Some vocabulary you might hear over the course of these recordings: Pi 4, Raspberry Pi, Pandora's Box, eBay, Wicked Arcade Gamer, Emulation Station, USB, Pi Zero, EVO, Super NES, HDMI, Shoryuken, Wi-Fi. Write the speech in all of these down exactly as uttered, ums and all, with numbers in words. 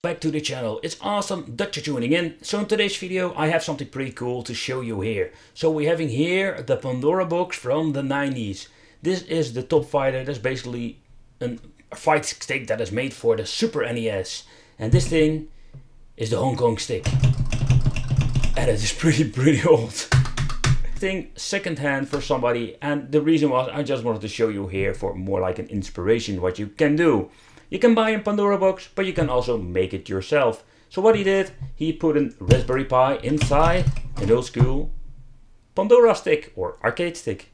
back to the channel. It's awesome that you're tuning in. So in today's video I have something pretty cool to show you here. So we're having here the Pandora box from the nineties. This is the top fighter. That's basically an, a fight stick that is made for the Super N E S. And this thing is the Hong Kong stick. And it is pretty, pretty old. Thing secondhand for somebody, and the reason was I just wanted to show you here for more like an inspiration what you can do. You can buy a Pandora box, but you can also make it yourself. So what he did, he put a Raspberry Pi inside an old school Pandora stick or arcade stick.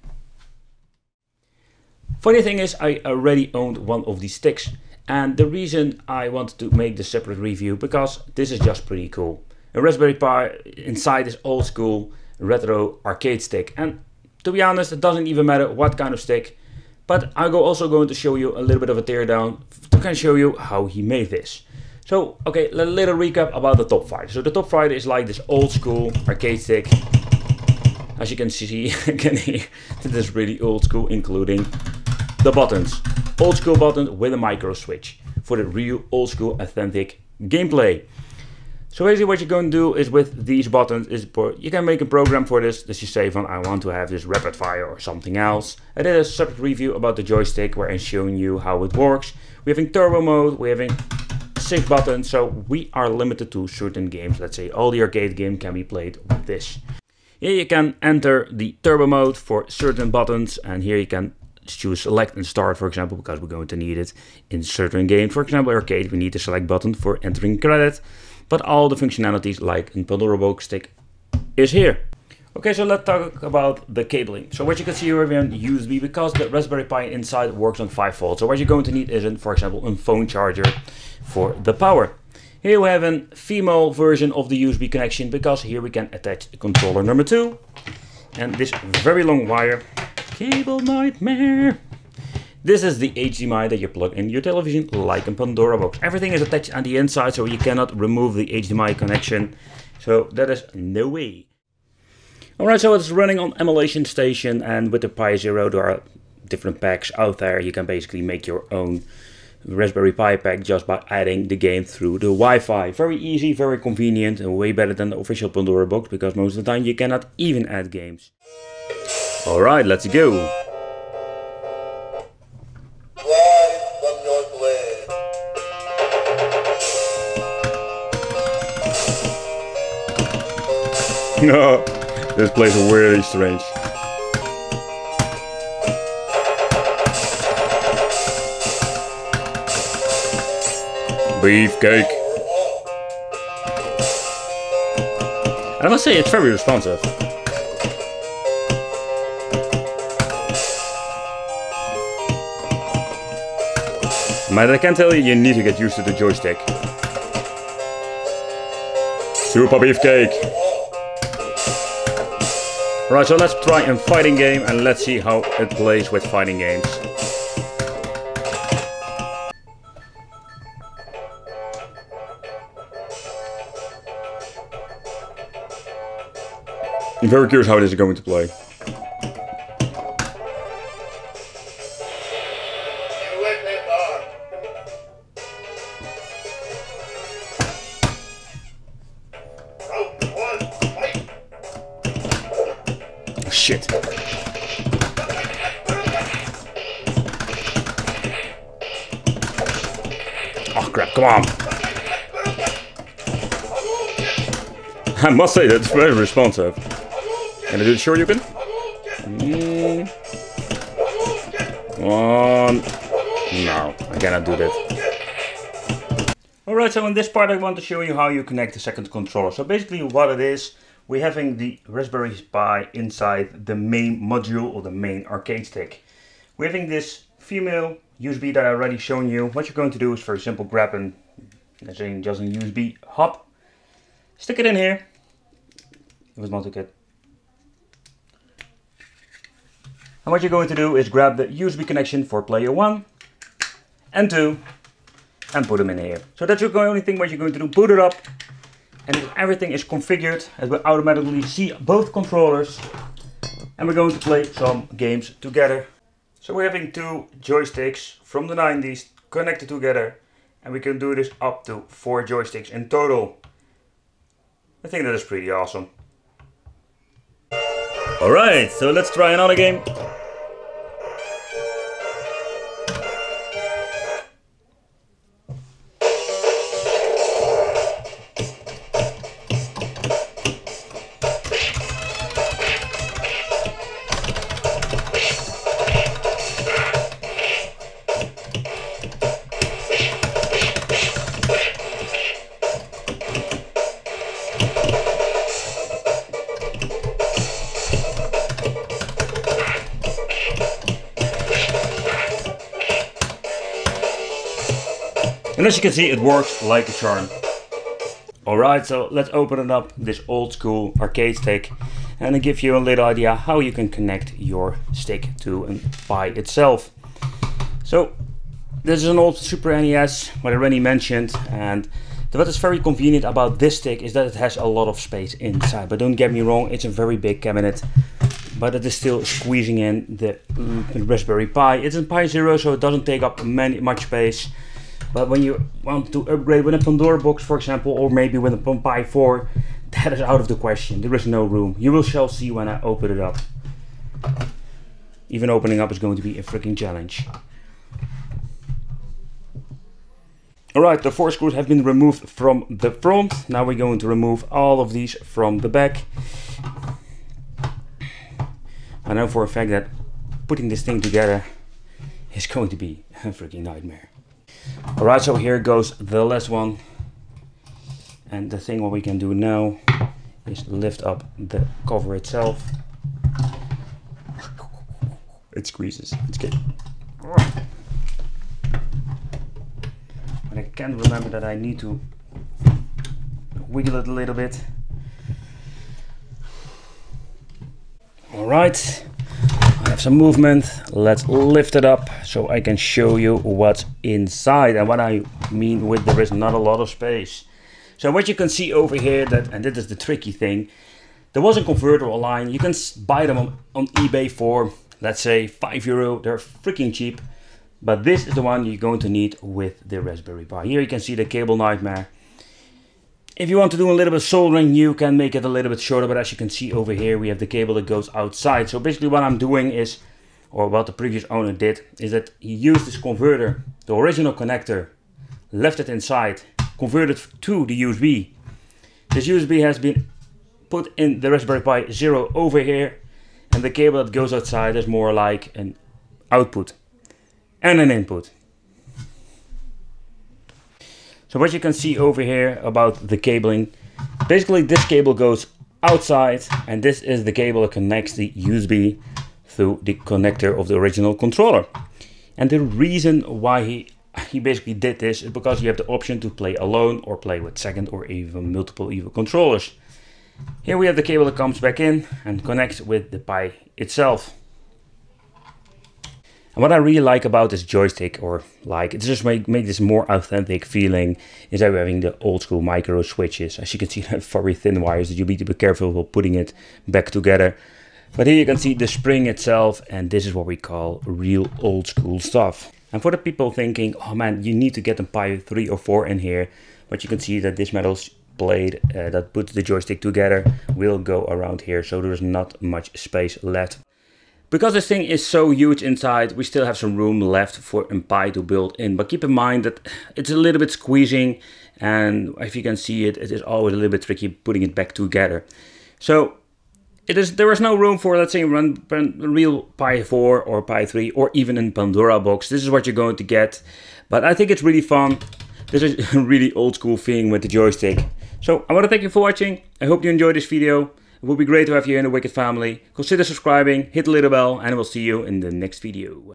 Funny thing is, I already owned one of these sticks, and the reason I wanted to make the separate review because this is just pretty cool. A Raspberry Pi inside this old school retro arcade stick, and to be honest it doesn't even matter what kind of stick, but I'm go also going to show you a little bit of a teardown to kind of show you how he made this. So okay, a little recap about the top fighter. So the top fighter is like this old school arcade stick, as you can see can hear, this is really old school, including the buttons, old school buttons with a micro switch for the real old school authentic gameplay. So basically what you're going to do is with these buttons is you can make a program for this that you say on I want to have this rapid fire or something else. I did a separate review about the joystick where I'm showing you how it works. We're having turbo mode, we're having six buttons, so we are limited to certain games. Let's say all the arcade game can be played with this. Here you can enter the turbo mode for certain buttons, and here you can choose select and start, for example, because we're going to need it in certain games. For example, arcade, we need the select button for entering credit. But all the functionalities like in Pandora box stick is here. Okay, so let's talk about the cabling. So what you can see here, we have U S B because the Raspberry Pi inside works on five volts. So what you're going to need is, for example, a phone charger for the power. Here we have a female version of the U S B connection because here we can attach controller number two. And this very long wire, cable nightmare. This is the H D M I that you plug in your television like a Pandora box. Everything is attached on the inside, so you cannot remove the H D M I connection. So that is no way. Alright, so it's running on Emulation Station, and with the Pi Zero there are different packs out there. You can basically make your own Raspberry Pi pack just by adding the game through the Wi-Fi. Very easy, very convenient, and way better than the official Pandora box because most of the time you cannot even add games. Alright, let's go. No, this place is really strange. Beefcake. I must say, it's very responsive. But I can tell you, you need to get used to the joystick. Super beefcake. Right, so let's try a fighting game and let's see how it plays with fighting games. I'm very curious how this is going to play. Shit. Oh crap, come on. I must say that's very responsive. Can I do the shoryuken? Mm. One. No, I cannot do that. Alright, so in this part I want to show you how you connect the second controller. So basically what it is, we're having the Raspberry Pi inside the main module or the main arcade stick. We're having this female U S B that I already shown you. What you're going to do is, for example, grab an, let's say just a U S B hub, stick it in here. It was not a good. And what you're going to do is grab the U S B connection for player one and two and put them in here. So that's the only thing what you're going to do, boot it up. And everything is configured, as we automatically see both controllers. And we're going to play some games together. So we're having two joysticks from the nineties connected together. and we can do this up to four joysticks in total. I think that is pretty awesome. Alright, so let's try another game. And as you can see, it works like a charm. Alright, so let's open it up, this old school arcade stick, and I'll give you a little idea how you can connect your stick to a Pi itself. So this is an old Super N E S, what I already mentioned, and what is very convenient about this stick is that it has a lot of space inside. But don't get me wrong, it's a very big cabinet, but it is still squeezing in the mm, Raspberry Pi. It's a Pi Zero, so it doesn't take up many, much space. But when you want to upgrade with a Pandora box, for example, or maybe with a Pi four, that is out of the question. There is no room. You will shall see when I open it up. Even opening up is going to be a freaking challenge. Alright, the four screws have been removed from the front. Now we're going to remove all of these from the back. I know for a fact that putting this thing together is going to be a freaking nightmare. Alright, so here goes the last one, and the thing what we can do now is lift up the cover itself. It squeezes, it's good. But I can't remember that I need to wiggle it a little bit. Alright. Have some movement. Let's lift it up so I can show you what's inside and what I mean with there is not a lot of space. So what you can see over here, that, and this is the tricky thing, there was a converter online. You can buy them on, on eBay for, let's say, five euro. They're freaking cheap. But this is the one you're going to need with the Raspberry Pi. Here you can see the cable nightmare. If you want to do a little bit of soldering, you can make it a little bit shorter, but as you can see over here, we have the cable that goes outside. So basically what I'm doing is, or what the previous owner did, is that he used this converter, the original connector, left it inside, converted to the U S B. This U S B has been put in the Raspberry Pi Zero over here, and the cable that goes outside is more like an output and an input. So what you can see over here about the cabling, basically this cable goes outside, and this is the cable that connects the U S B through the connector of the original controller. And the reason why he, he basically did this is because you have the option to play alone or play with second or even multiple E V O controllers. Here we have the cable that comes back in and connects with the Pi itself. And what I really like about this joystick, or like, it just make, make this more authentic feeling, is that we're having the old school micro switches. As you can see, they have very thin wires that you need to be careful while putting it back together. But here you can see the spring itself, and this is what we call real old school stuff. And for the people thinking, oh man, you need to get a Pi three or four in here, but you can see that this metal blade uh, that puts the joystick together will go around here, so there's not much space left. Because this thing is so huge inside, we still have some room left for a Pi to build in. But keep in mind that it's a little bit squeezing, and if you can see it, it is always a little bit tricky putting it back together. So it is, there is no room for, let's say, run, run real Pi four or Pi three or even in Pandora box. This is what you're going to get. But I think it's really fun. This is a really old school thing with the joystick. So I want to thank you for watching. I hope you enjoyed this video. It would be great to have you in the Wicked family. Consider subscribing, hit the little bell, and we'll see you in the next video.